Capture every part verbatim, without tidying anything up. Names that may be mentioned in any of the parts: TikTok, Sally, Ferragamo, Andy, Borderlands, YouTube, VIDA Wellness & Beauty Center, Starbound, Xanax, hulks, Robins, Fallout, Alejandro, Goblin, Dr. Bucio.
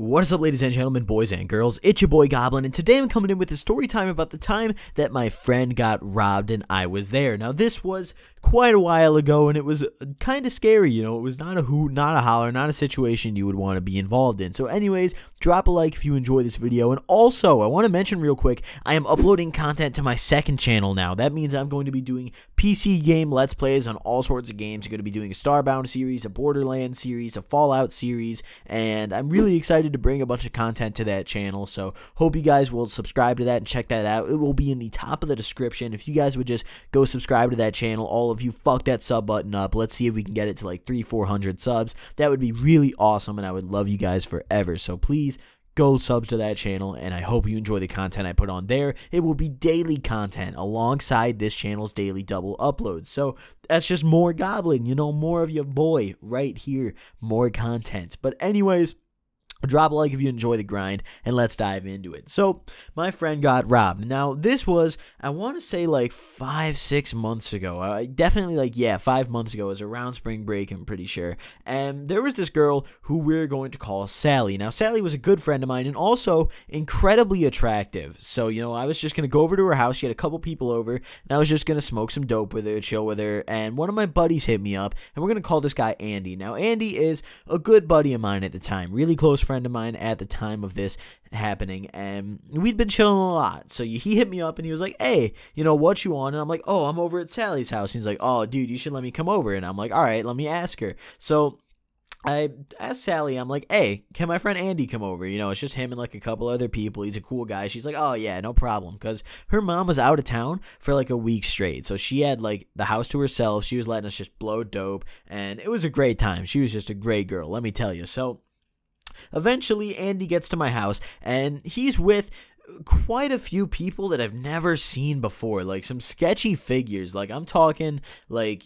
What is up, ladies and gentlemen, boys and girls? It's your boy Goblin, and today I'm coming in with a story time about the time that my friend got robbed and I was there. Now, this was quite a while ago, and it was kind of scary, you know. It was not a hoot, not a holler, not a situation you would want to be involved in. So anyways, drop a like if you enjoy this video, and also, I want to mention real quick, I am uploading content to my second channel now. That means I'm going to be doing P C game Let's Plays on all sorts of games. I'm going to be doing a Starbound series, a Borderlands series, a Fallout series, and I'm really excited to bring a bunch of content to that channel, so hope you guys will subscribe to that and check that out. It will be in the top of the description. If you guys would just go subscribe to that channel, all of you, fuck that sub button up. Let's see if we can get it to like three four hundred subs. That would be really awesome, and I would love you guys forever, so please go subs to that channel, and I hope you enjoy the content I put on there. It will be daily content alongside this channel's daily double uploads, so that's just more Goblin, you know, more of your boy right here, more content. But anyways, drop a like if you enjoy the grind, and let's dive into it. So, my friend got robbed. Now, this was, I want to say, like, five, six months ago. I definitely, like, yeah, five months ago. It was around spring break, I'm pretty sure. And there was this girl who we're going to call Sally. Now, Sally was a good friend of mine and also incredibly attractive. So, you know, I was just going to go over to her house. She had a couple people over, and I was just going to smoke some dope with her, chill with her. And one of my buddies hit me up, and we're going to call this guy Andy. Now, Andy is a good buddy of mine at the time, really close friend. friend of mine at the time of this happening, and we'd been chilling a lot. So he hit me up and he was like, hey, you know, what you on? And I'm like, oh, I'm over at Sally's house. He's like, oh, dude, you should let me come over. And I'm like, all right, let me ask her. So I asked Sally, I'm like, hey, can my friend Andy come over? You know, it's just him and like a couple other people. He's a cool guy. She's like, oh, yeah, no problem. Because her mom was out of town for like a week straight. So she had like the house to herself. She was letting us just blow dope. And it was a great time. She was just a great girl, let me tell you. So eventually, Andy gets to my house, and he's with quite a few people that I've never seen before, like some sketchy figures. Like, I'm talking, like,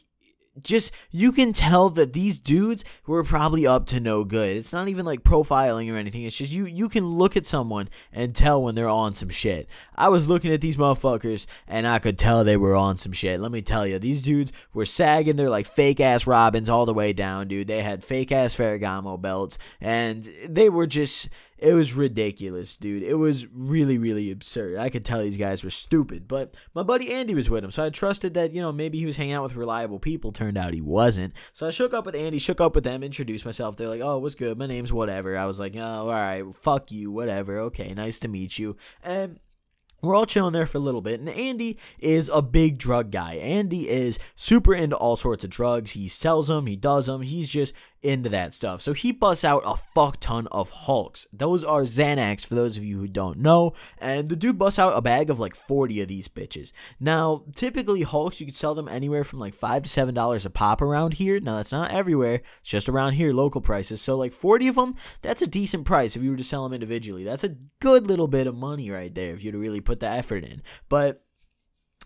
just, you can tell that these dudes were probably up to no good. It's not even like profiling or anything. It's just you you can look at someone and tell when they're on some shit. I was looking at these motherfuckers and I could tell they were on some shit. Let me tell you, these dudes were sagging their like fake ass Robins all the way down, dude. They had fake ass Ferragamo belts, and they were just, it was ridiculous, dude. It was really, really absurd. I could tell these guys were stupid, but my buddy Andy was with him, so I trusted that, you know, maybe he was hanging out with reliable people. Turned out he wasn't. So I shook up with Andy, shook up with them, introduced myself. They're like, oh, what's good? My name's whatever. I was like, oh, all right, fuck you, whatever. Okay, nice to meet you. And we're all chilling there for a little bit, and Andy is a big drug guy. Andy is super into all sorts of drugs. He sells them, he does them, he's just into that stuff. So he busts out a fuck ton of Hulks. Those are Xanax, for those of you who don't know, and the dude busts out a bag of like forty of these bitches. Now, typically Hulks, you could sell them anywhere from like five to seven dollars a pop around here. Now, that's not everywhere, it's just around here, local prices. So like forty of them, that's a decent price if you were to sell them individually. That's a good little bit of money right there if you were to really put the effort in. But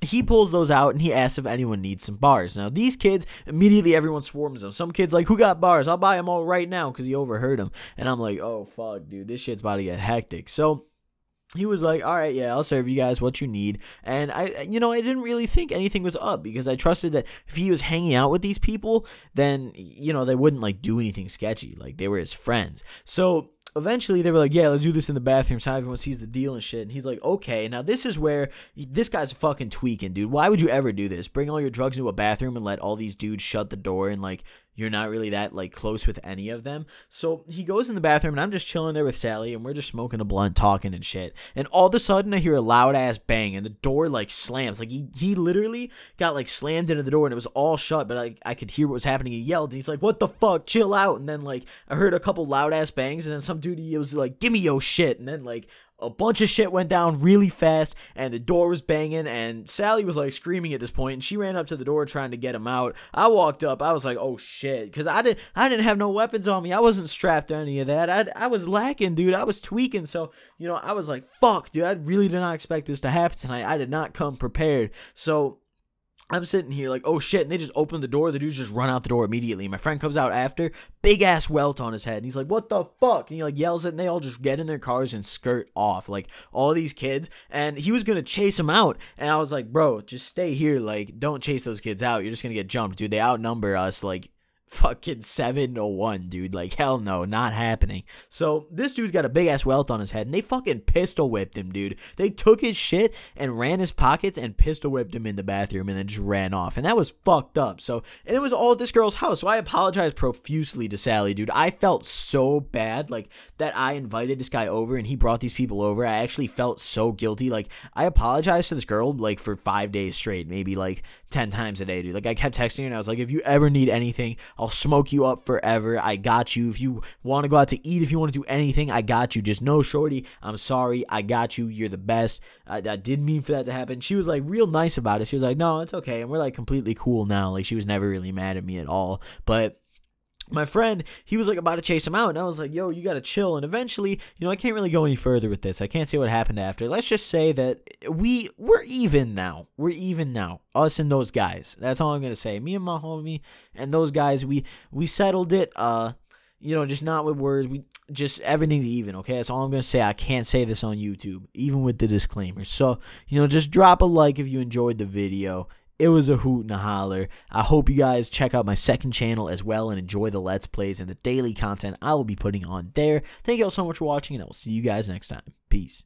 he pulls those out, and he asks if anyone needs some bars. Now, these kids, immediately everyone swarms them. Some kid's like, who got bars? I'll buy them all right now, because he overheard them. And I'm like, oh, fuck, dude, this shit's about to get hectic. So he was like, all right, yeah, I'll serve you guys what you need. And I, you know, I didn't really think anything was up, because I trusted that if he was hanging out with these people, then, you know, they wouldn't, like, do anything sketchy. Like, they were his friends. So eventually, they were like, yeah, let's do this in the bathroom so everyone sees the deal and shit. And he's like, okay. Now, this is where this guy's fucking tweaking, dude. Why would you ever do this? Bring all your drugs into a bathroom and let all these dudes shut the door, and, like, you're not really that, like, close with any of them. So he goes in the bathroom, and I'm just chilling there with Sally, and we're just smoking a blunt, talking and shit. And all of a sudden, I hear a loud-ass bang, and the door, like, slams. Like, he, he literally got, like, slammed into the door, and it was all shut, but I, I could hear what was happening. He yelled, and he's like, what the fuck? Chill out. And then, like, I heard a couple loud-ass bangs, and then some dude, he was like, give me your shit. And then, like, a bunch of shit went down really fast, and the door was banging, and Sally was, like, screaming at this point, and she ran up to the door trying to get him out. I walked up. I was like, oh, shit, because I didn't, I didn't have no weapons on me. I wasn't strapped or any of that. I, I was lacking, dude. I was tweaking, so, you know, I was like, fuck, dude, I really did not expect this to happen tonight. I did not come prepared, so I'm sitting here like, oh, shit, and they just open the door. The dude just run out the door immediately. My friend comes out after, big-ass welt on his head, and he's like, what the fuck? And he, like, yells it, and they all just get in their cars and skirt off, like, all these kids, and he was going to chase them out, and I was like, bro, just stay here, like, don't chase those kids out. You're just going to get jumped, dude. They outnumber us, like, fucking seven to one, dude. Like, hell no, not happening. So this dude's got a big ass welt on his head, and they fucking pistol whipped him, dude. They took his shit and ran his pockets and pistol whipped him in the bathroom and then just ran off, and that was fucked up. So, and it was all at this girl's house, so I apologize profusely to Sally, dude. I felt so bad, like, that I invited this guy over and he brought these people over. I actually felt so guilty. Like, I apologized to this girl, like, for five days straight, maybe like ten times a day, dude. Like, I kept texting her and I was like, if you ever need anything, I'll smoke you up forever. I got you. If you want to go out to eat, if you want to do anything, I got you. Just know, shorty, I'm sorry. I got you. You're the best. I, I didn't mean for that to happen. She was like real nice about it. She was like, no, it's okay. And we're like completely cool now. Like, she was never really mad at me at all. But my friend, he was like about to chase him out, and I was like, yo, you gotta chill. And eventually, you know, I can't really go any further with this. I can't say what happened after. Let's just say that we, we're even now. We're even now. Us and those guys. That's all I'm gonna say. Me and my homie and those guys, we, we settled it, uh, you know, just not with words. We just, everything's even, okay? That's all I'm gonna say. I can't say this on YouTube, even with the disclaimer. So, you know, just drop a like if you enjoyed the video. It was a hoot and a holler. I hope you guys check out my second channel as well and enjoy the Let's Plays and the daily content I will be putting on there. Thank you all so much for watching, and I will see you guys next time. Peace.